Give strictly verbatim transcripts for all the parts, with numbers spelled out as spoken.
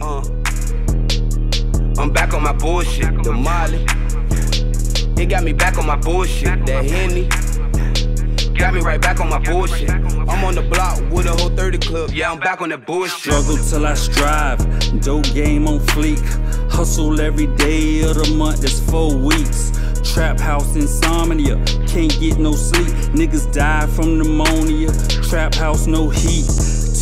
Uh, I'm back on my bullshit, the Molly. It got me back on my bullshit, that Henny. Got me right back on my bullshit. I'm on the block with a whole thirty club. Yeah, I'm back on that bullshit. Struggle till I strive. Dope game on fleek. Hustle every day of the month, it's four weeks. Trap house insomnia, can't get no sleep. Niggas die from pneumonia. Trap house, no heat.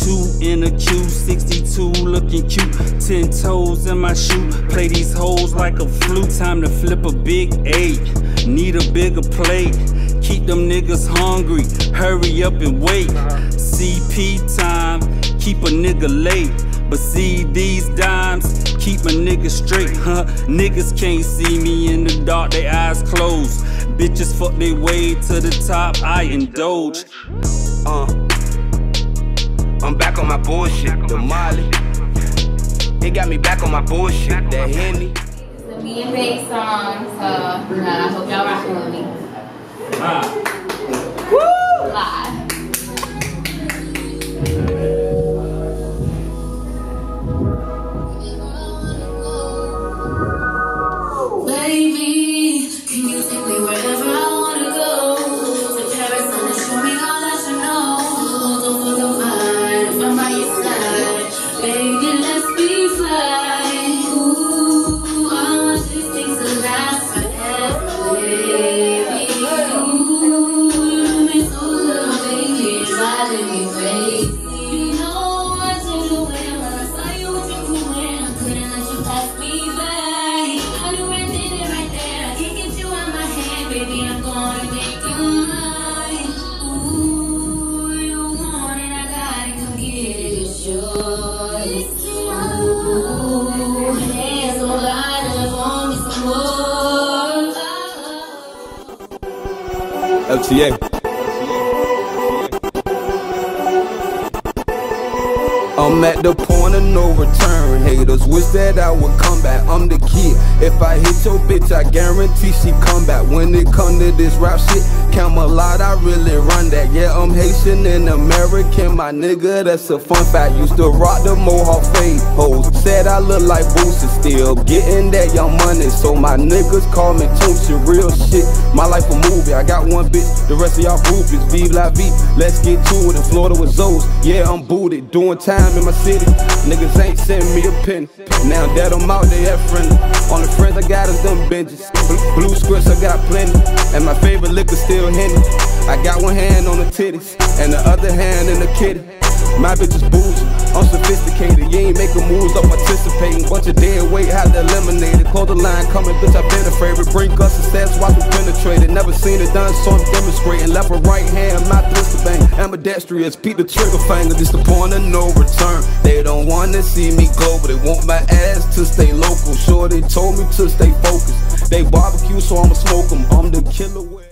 Two in a queue, sixty-two looking cute. Ten toes in my shoe, play these hoes like a flute. Time to flip a big eight, need a bigger plate. Keep them niggas hungry, hurry up and wait. C P time, keep a nigga late. But see these dimes, keep my nigga straight, huh? Niggas can't see me in the dark, they eyes closed. Bitches fuck they way to the top, I indulge. Uh, I'm back on my bullshit, the Molly. It got me back on my bullshit, that Henny. It's a me and Big song, so uh, I hope y'all rockin' with me. Live. Woo! Live. L T A. I'm at the point of no return. Haters wish that I would come back. I'm the kid. If I hit your bitch, I guarantee she come back. When it come to this rap shit, Camelot, I really run that. Yeah, I'm Haitian and American, my nigga, that's a fun fact. Used to rock the Mohawk fade hoes. Said I look like Boosie, still getting that young money, so my niggas call me Tootsie. Real shit, my life a movie. I got one bitch, the rest of y'all groupies. Vive la vie, let's get to it. In Florida with Zoes, yeah, I'm booted. Doing time in my city, niggas ain't sending me a penny. Now that I'm out, they act friendly. Only friends I got is them benches. Blue squirts, I got plenty. And my favorite liquor still Henny. I got one hand on the titties and the other hand in the kitty. My bitch is bougie, I'm sophisticated. You ain't making moves, I'm participating. Bunch of dead weight, had to eliminate it. Call the line coming, bitch, I've been a favorite. Bring us success, watch me penetrate it. Never seen it done, so I'm demonstrating. Left or right hand, my thrist bang. Ambidextrous, peep the trigger finger. This the point of no return. They don't wanna see me go, but they want my ass to stay local. Sure, they told me to stay focused. They barbecue, so I'ma smoke them. I'm the killer.